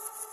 There's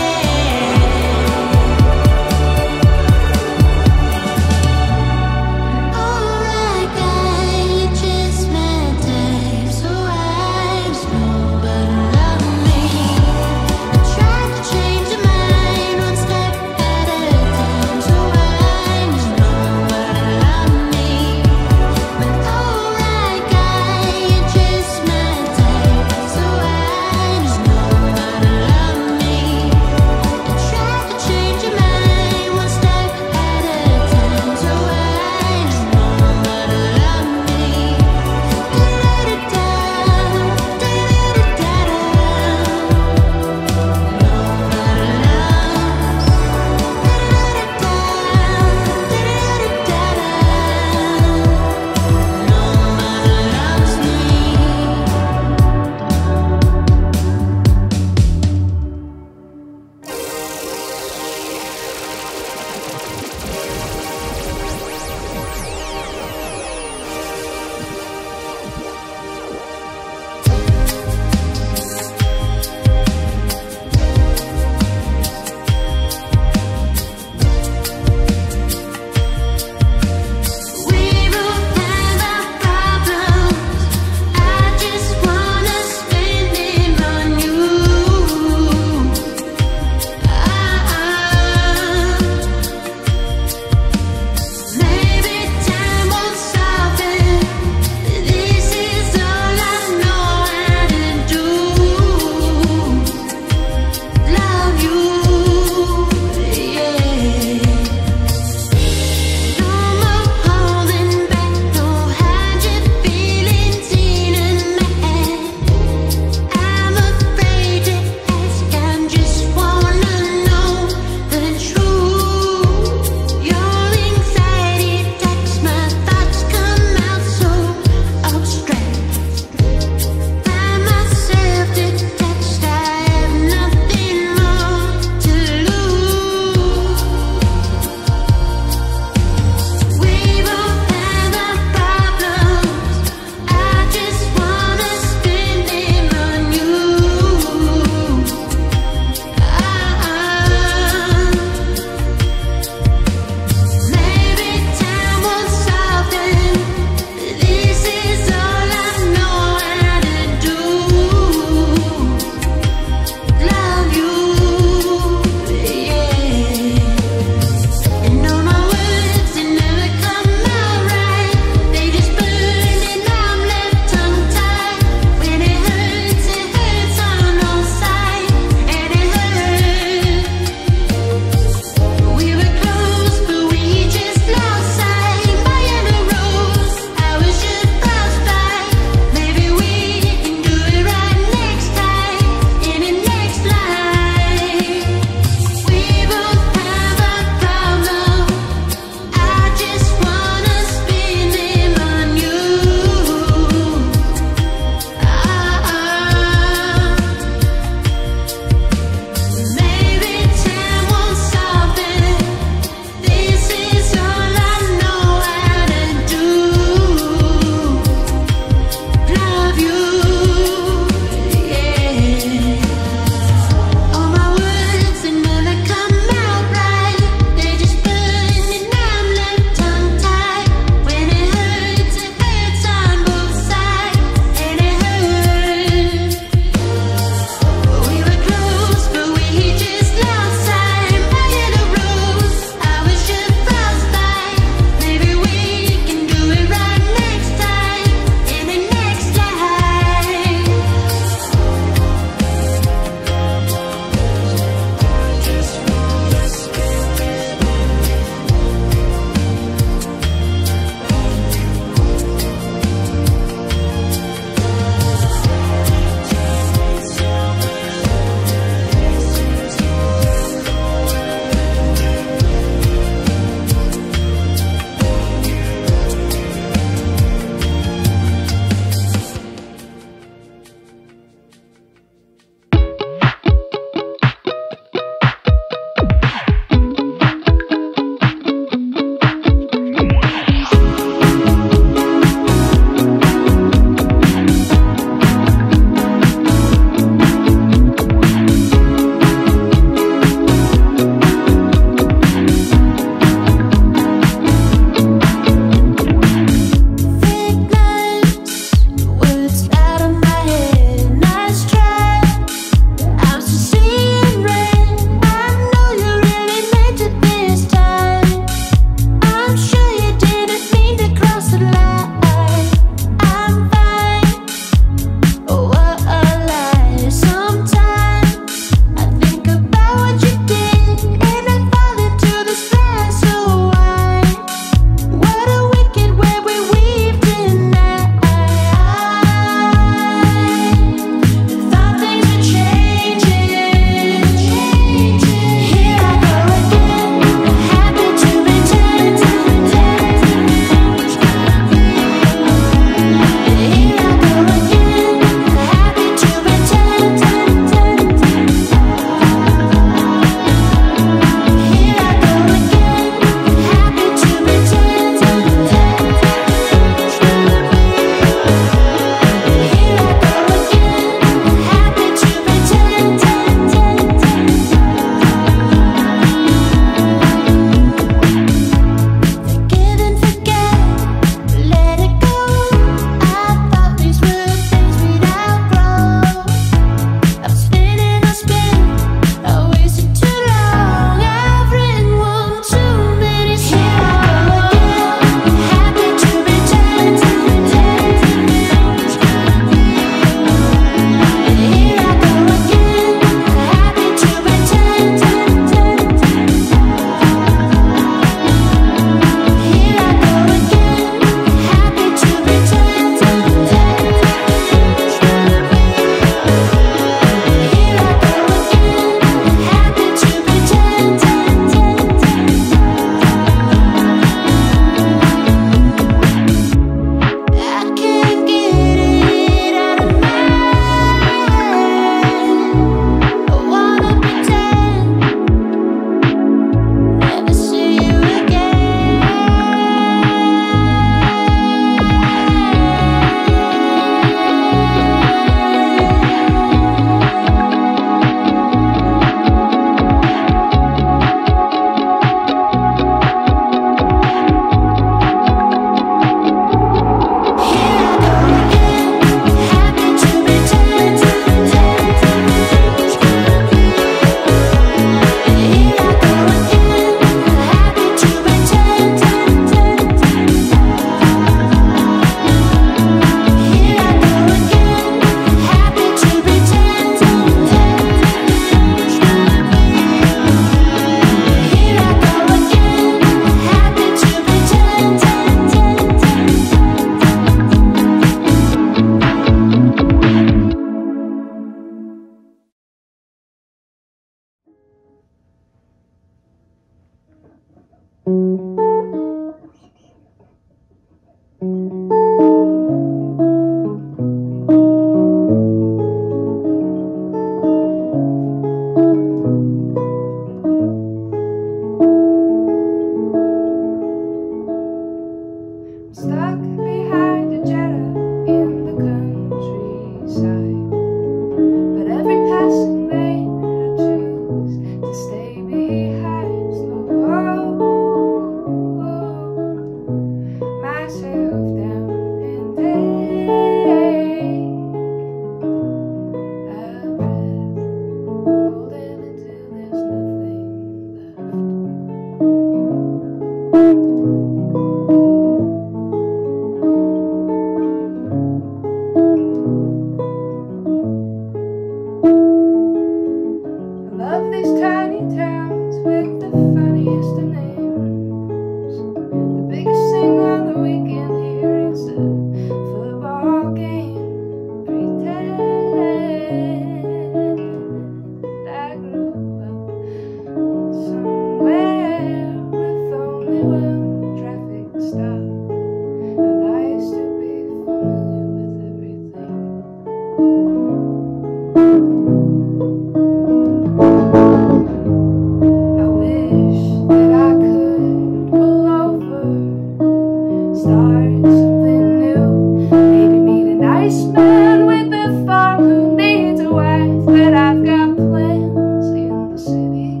man with a farm who needs a wife, but I've got plans in the city.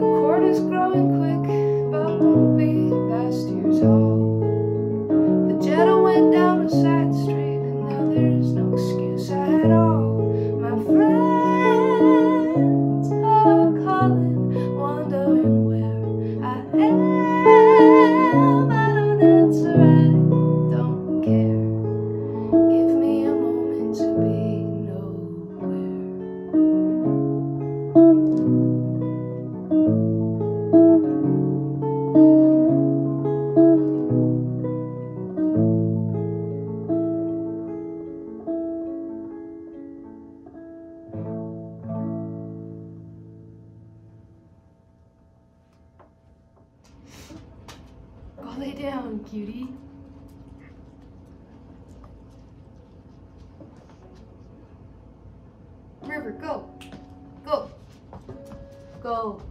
The court is growing quick, but won't be past years old. Lay down, cutie. River, go. Go. Go.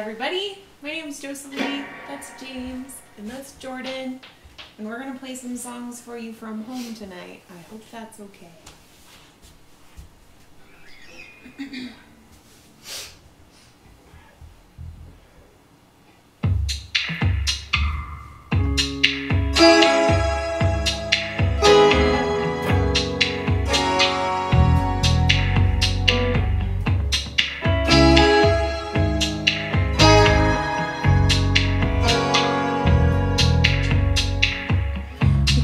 everybody, my name is Josaleigh, that's James, and that's Jordan, and we're going to play some songs for you from home tonight. I hope that's okay.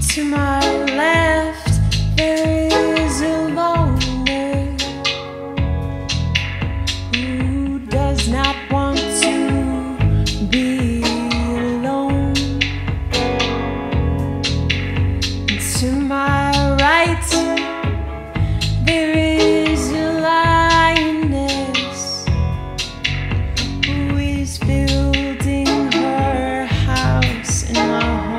To my left, there is a loner who does not want to be alone. And to my right, there is a lioness who is building her house in my home.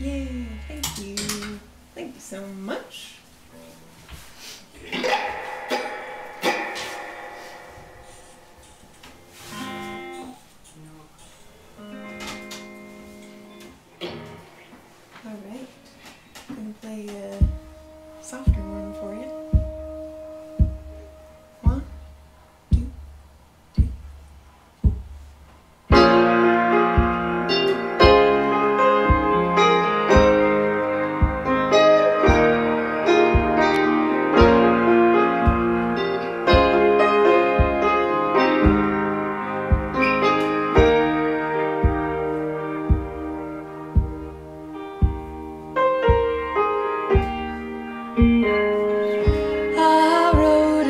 Yeah, thank you. Thank you so much. All right, I'm gonna play a softer one for you.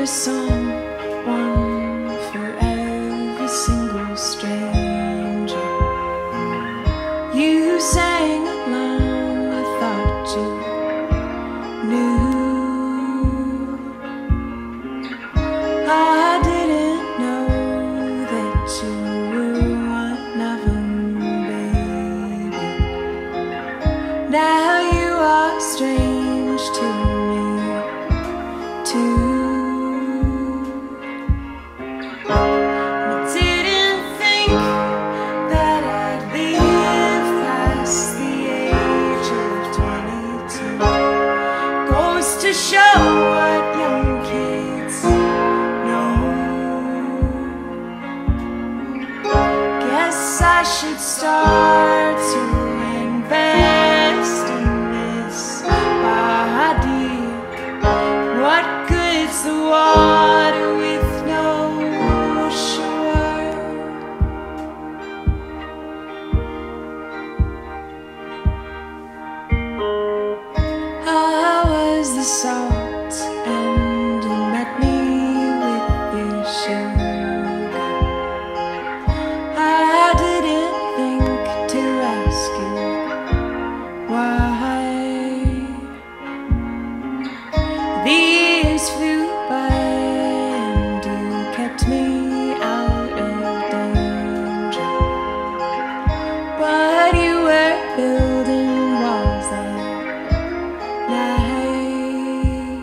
every song, one for every single stranger. You sang along, I thought you knew. I didn't know that you were one of them, baby. Now you are strange to me, too. To show what young kids know. Guess I should start to invest in this body. What good's the water with no shore? The salt and you met me with your sugar. I didn't think to ask you why. The years flew by and you kept me out of danger. But you were building walls that night.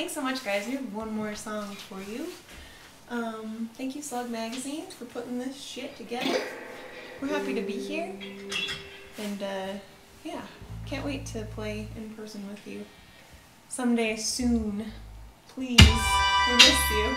Thanks so much, guys. We have one more song for you. Thank you, Slug Magazine, for putting this shit together. We're happy to be here. And yeah, can't wait to play in person with you someday soon. Please, we miss you.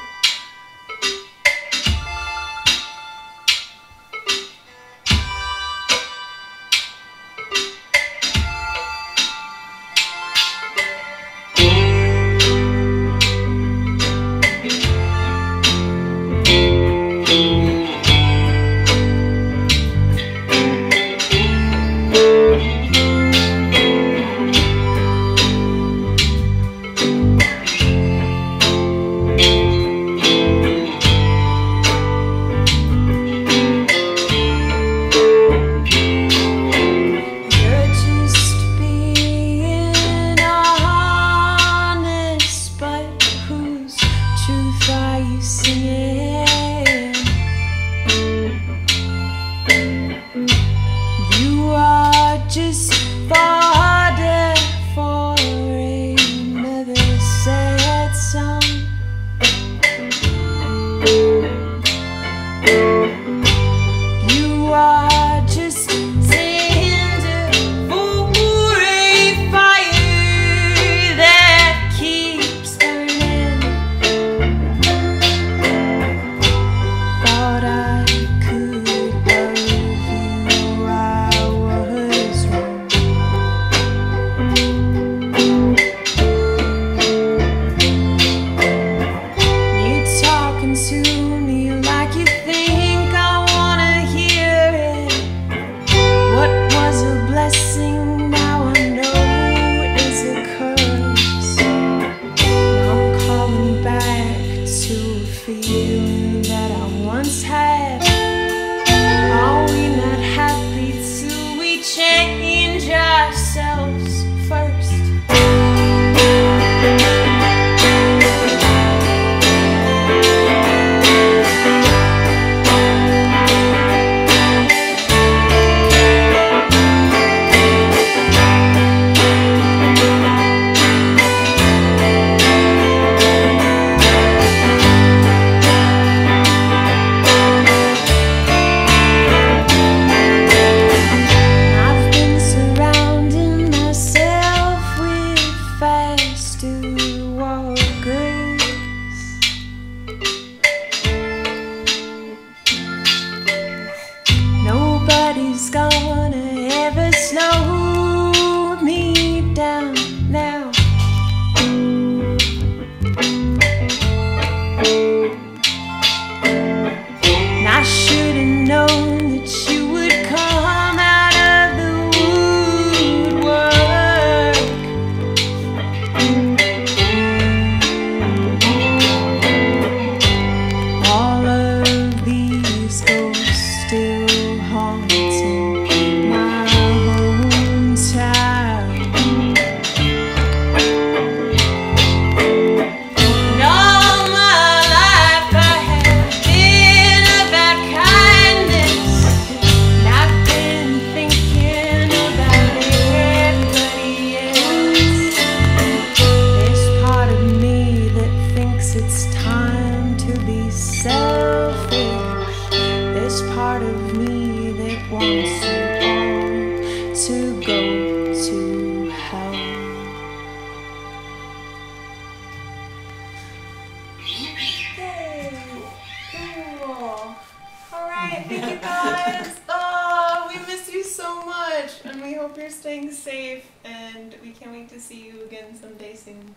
You're staying safe, and we can't wait to see you again someday soon.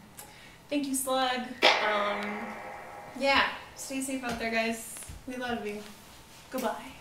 Thank you, Slug. Yeah, stay safe out there, guys. We love you. Goodbye.